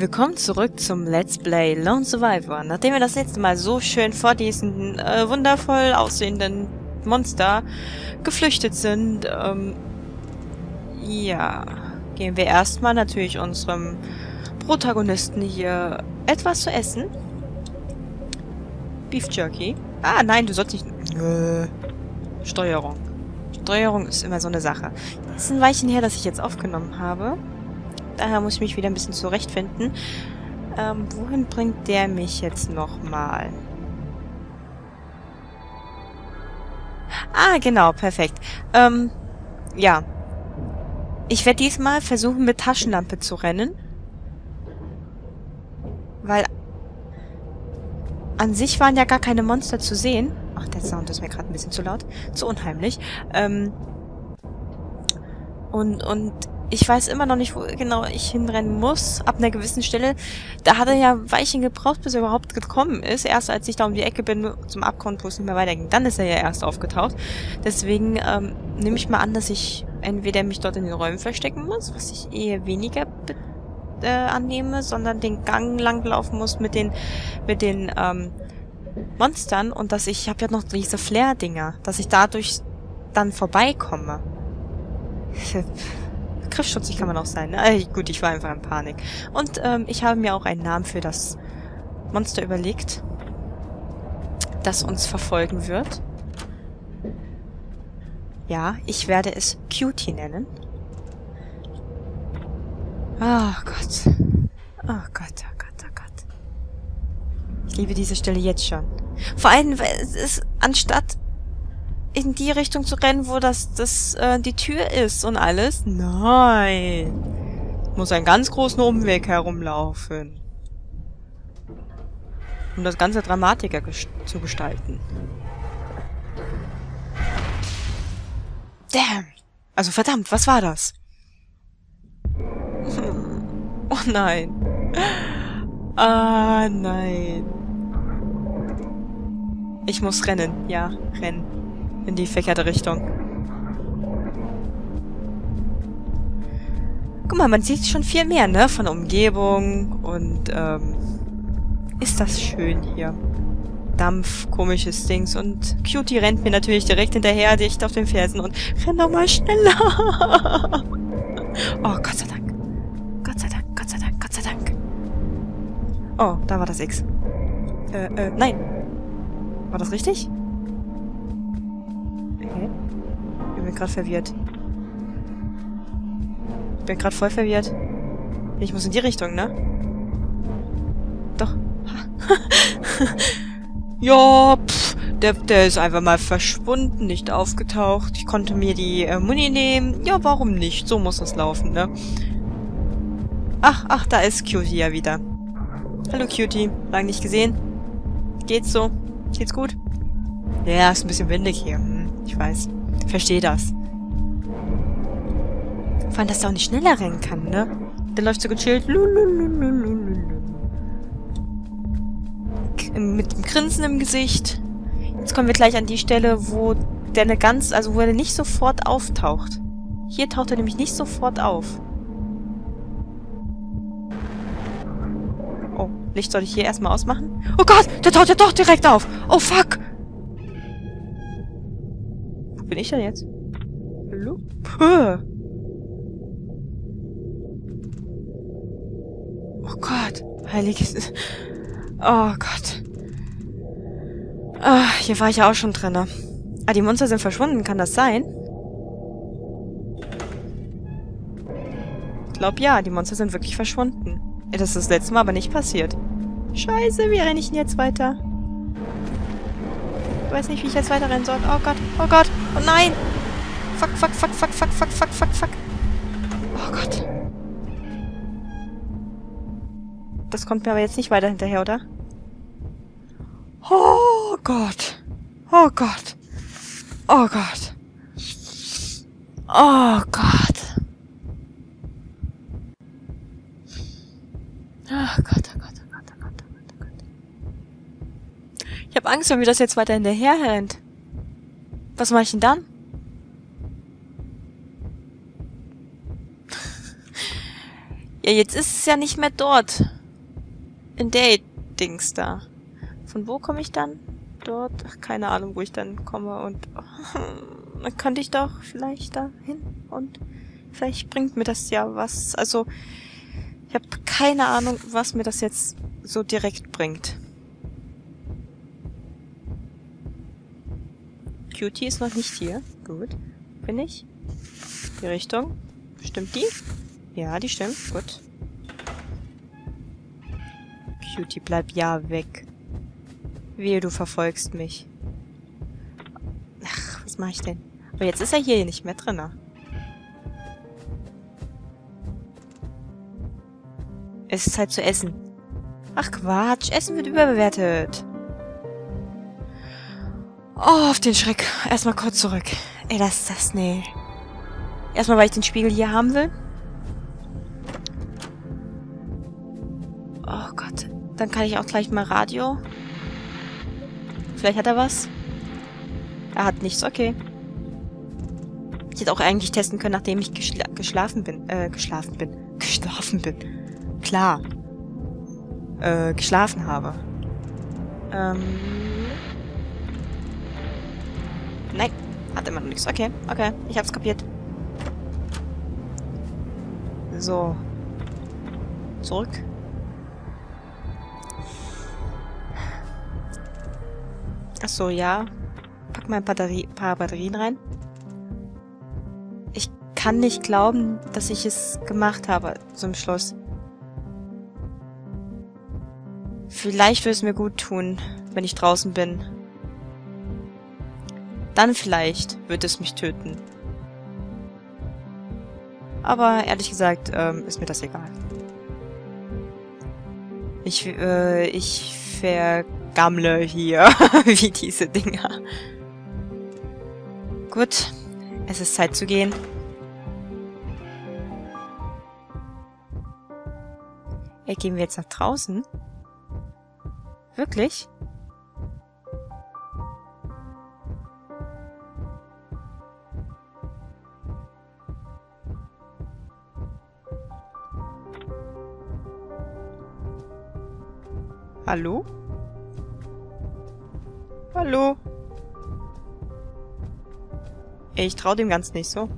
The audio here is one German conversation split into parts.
Willkommen zurück zum Let's Play Lone Survivor. Nachdem wir das letzte Mal so schön vor diesen wundervoll aussehenden Monster geflüchtet sind, ja, gehen wir erstmal natürlich unserem Protagonisten hier etwas zu essen. Beef Jerky. Ah, nein, du sollst nicht... Steuerung. Steuerung ist immer so eine Sache. Das ist ein Weilchen her, dass ich jetzt aufgenommen habe. Daher muss ich mich wieder ein bisschen zurechtfinden. Wohin bringt der mich jetzt nochmal? Ah, genau, perfekt. Ja. Ich werde diesmal versuchen, mit Taschenlampe zu rennen. Weil an sich waren ja gar keine Monster zu sehen. Ach, der Sound ist mir gerade ein bisschen zu laut. Zu unheimlich. Und ich weiß immer noch nicht, wo genau ich hinrennen muss, ab einer gewissen Stelle. Da hat er ja Weilchen gebraucht, bis er überhaupt gekommen ist. Erst als ich da um die Ecke bin, zum Abgrund, wo es nicht mehr weiterging, dann ist er ja erst aufgetaucht. Deswegen nehme ich mal an, dass ich entweder mich dort in den Räumen verstecken muss, was ich eher weniger annehme, sondern den Gang lang laufen muss mit den Monstern. Und dass ich habe ja noch diese Flair-Dinger, dass ich dadurch dann vorbeikomme. Griffschutzig kann man auch sein. Gut, ich war einfach in Panik. Und ich habe mir auch einen Namen für das Monster überlegt, das uns verfolgen wird. Ja, ich werde es Cutie nennen. Oh Gott. Oh Gott, oh Gott, oh Gott. Ich liebe diese Stelle jetzt schon. Vor allem, weil es ist, anstatt in die Richtung zu rennen, wo die Tür ist und alles. Nein. Muss einen ganz großen Umweg herumlaufen. Um das Ganze dramatischer zu gestalten. Damn. Also verdammt, was war das? Oh nein. Ah, nein. Ich muss rennen. Ja, rennen. In die verkehrte Richtung. Guck mal, man sieht schon viel mehr, ne? Von der Umgebung und, ist das schön hier. Dampf, komisches Dings und Cutie rennt mir natürlich direkt hinterher, dicht auf den Fersen und renn doch mal schneller! Oh, Gott sei Dank. Gott sei Dank, Gott sei Dank, Gott sei Dank. Oh, da war das X. Nein. War das richtig? Ich bin gerade verwirrt. Ich bin gerade voll verwirrt. Ich muss in die Richtung, ne? Doch. Ja, pff, der ist einfach mal verschwunden, nicht aufgetaucht. Ich konnte mir die Muni nehmen. Ja, warum nicht? So muss das laufen, ne? Ach, da ist Cutie ja wieder. Hallo Cutie, lang nicht gesehen. Geht's so? Geht's gut? Ja, ist ein bisschen windig hier. Ich weiß. Verstehe das. Vor allem, dass der auch nicht schneller rennen kann, ne? Der läuft so gechillt. Mit dem Grinsen im Gesicht. Jetzt kommen wir gleich an die Stelle, wo der wo er nicht sofort auftaucht. Hier taucht er nämlich nicht sofort auf. Oh, Licht soll ich hier erstmal ausmachen? Oh Gott, der taucht ja doch direkt auf! Oh fuck! Bin ich denn jetzt? Hallo? Oh Gott. Heiliges... Oh Gott. Hier war ich ja auch schon drin. Ah, die Monster sind verschwunden. Kann das sein? Ich glaube ja, die Monster sind wirklich verschwunden. Das ist das letzte Mal aber nicht passiert. Scheiße, wie renne ich denn jetzt weiter? Ich weiß nicht, wie ich jetzt weiterrennen soll. Oh Gott, oh Gott, oh nein! Fuck, fuck, fuck, fuck, fuck, fuck, fuck, fuck, fuck. Oh Gott. Das kommt mir aber jetzt nicht weiter hinterher, oder? Oh Gott. Oh Gott. Oh Gott. Oh Gott. Oh Gott, oh Gott. Ich habe Angst, wenn mir das jetzt weiter hinterher rennt. Was mache ich denn dann? Ja, jetzt ist es ja nicht mehr dort. In der Dings da. Von wo komme ich dann? Dort? Ach, keine Ahnung, wo ich dann komme und... Dann könnte ich doch vielleicht da hin und... Vielleicht bringt mir das ja was. Also, ich habe keine Ahnung, was mir das jetzt so direkt bringt. Cutie ist noch nicht hier. Gut. Bin ich? Die Richtung. Stimmt die? Ja, die stimmt. Gut. Cutie, bleib ja weg. Wehe, du verfolgst mich. Ach, was mache ich denn? Aber jetzt ist er hier nicht mehr drin. Es ist Zeit zu essen. Ach Quatsch, Essen wird überbewertet. Oh, auf den Schreck. Erstmal kurz zurück. Ey, lass das, nee. Erstmal, weil ich den Spiegel hier haben will. Oh Gott. Dann kann ich auch gleich mal Radio. Vielleicht hat er was. Er hat nichts, okay. Ich hätte auch eigentlich testen können, nachdem ich geschlafen bin. Klar. Geschlafen habe. Nein, hat immer noch nichts. Okay, okay. Ich hab's kapiert. So. Zurück. Achso, ja. Pack mal ein paar Batterien rein. Ich kann nicht glauben, dass ich es gemacht habe zum Schluss. Vielleicht würde es mir gut tun, wenn ich draußen bin. Dann vielleicht wird es mich töten. Aber ehrlich gesagt, ist mir das egal. Ich vergammle hier, wie diese Dinger. Gut, es ist Zeit zu gehen. Ey, gehen wir jetzt nach draußen? Wirklich? Hallo? Hallo? Ich trau dem Ganzen nicht so.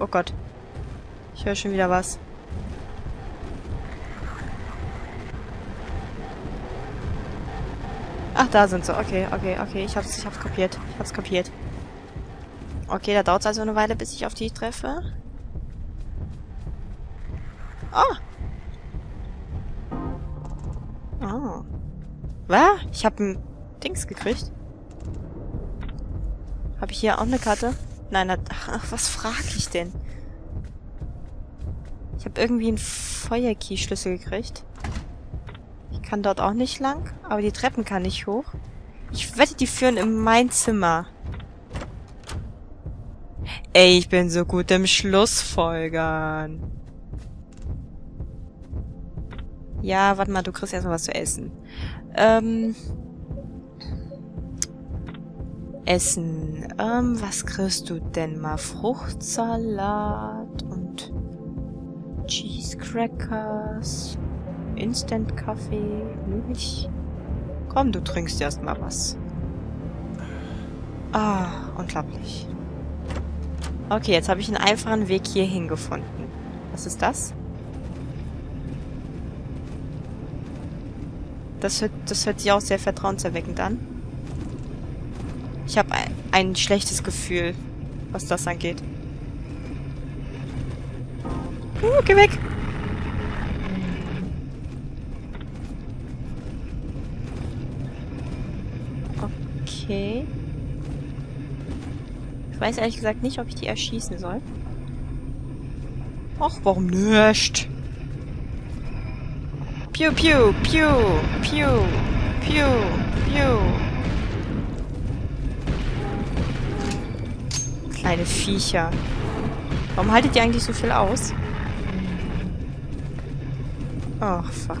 Oh Gott. Ich höre schon wieder was. Ach, da sind sie. Okay, okay, okay. Ich hab's kapiert. Ich hab's kapiert. Okay, da dauert's also eine Weile, bis ich auf die treffe. Oh! Oh. Was? Ich hab ein Dings gekriegt. Hab ich hier auch eine Karte? Nein, ach, was frag ich denn? Ich hab irgendwie einen Feuerkey-Schlüssel gekriegt. Kann dort auch nicht lang, aber die Treppen kann ich hoch. Ich wette, die führen in mein Zimmer. Ey, ich bin so gut im Schlussfolgern. Ja, warte mal, du kriegst erstmal was zu essen. Essen. Was kriegst du denn mal? Fruchtsalat und Cheesecrackers. Instant-Kaffee, Milch. Komm, du trinkst erstmal was. Ah, unglaublich. Okay, jetzt habe ich einen einfachen Weg hierhin gefunden. Was ist das? Das hört sich auch sehr vertrauenserweckend an. Ich habe ein schlechtes Gefühl, was das angeht. Geh weg! Okay. Ich weiß ehrlich gesagt nicht, ob ich die erschießen soll. Ach, warum nicht? Piu, piu, piu, piu, piu, piu. Kleine Viecher. Warum haltet ihr eigentlich so viel aus? Ach, fuck.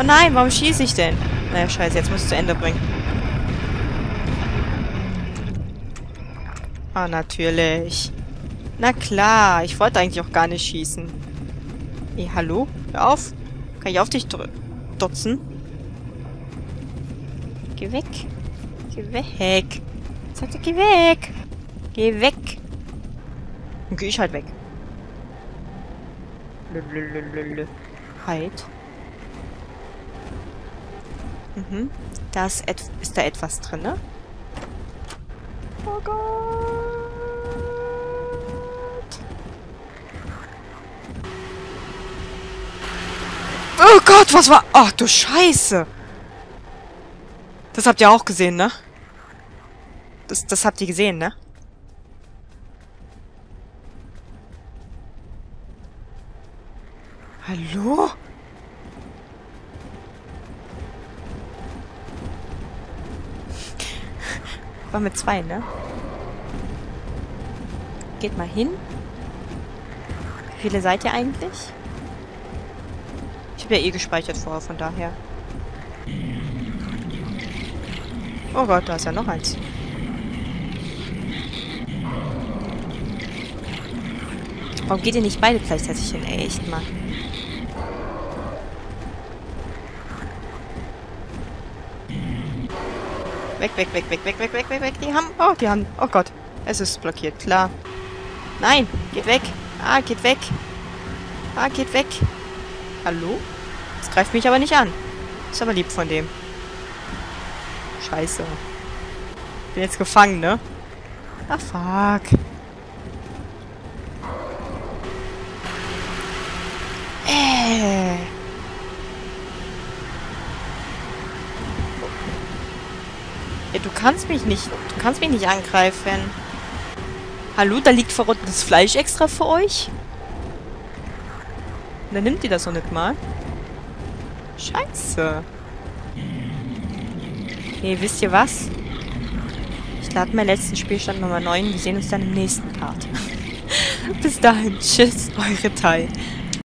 Oh nein, warum schieße ich denn? Naja, scheiße, jetzt muss ich zu Ende bringen. Ah, natürlich. Na klar, ich wollte eigentlich auch gar nicht schießen. Hey, hallo? Hör auf. Kann ich auf dich dotzen? Geh weg. Geh weg. Ich sagte, geh weg. Geh weg. Und geh ich halt weg. Halt. Mhm. Da ist da etwas drin, ne? Oh Gott. Oh Gott, was war... Ach du Scheiße. Das habt ihr auch gesehen, ne? Das habt ihr gesehen, ne? Hallo? War mit zwei, ne? Geht mal hin. Wie viele seid ihr eigentlich? Ich habe ja eh gespeichert vorher, von daher. Oh Gott, da ist ja noch eins. Warum geht ihr nicht beide gleichzeitig hin? Ey, echt mal. Weg, weg, weg, weg, weg, weg, weg, weg, weg. Die haben... Oh Gott. Es ist blockiert, klar. Nein, geht weg. Ah, geht weg. Ah, geht weg. Hallo? Das greift mich aber nicht an. Ist aber lieb von dem. Scheiße. Bin jetzt gefangen, ne? Ah, fuck. Du kannst mich nicht angreifen. Hallo, da liegt verrottetes Fleisch extra für euch? Und dann nimmt ihr das doch nicht mal. Scheiße. Nee, wisst ihr was? Ich lade meinen letzten Spielstand nochmal neu. Wir sehen uns dann im nächsten Part. Bis dahin, tschüss, eure Thai.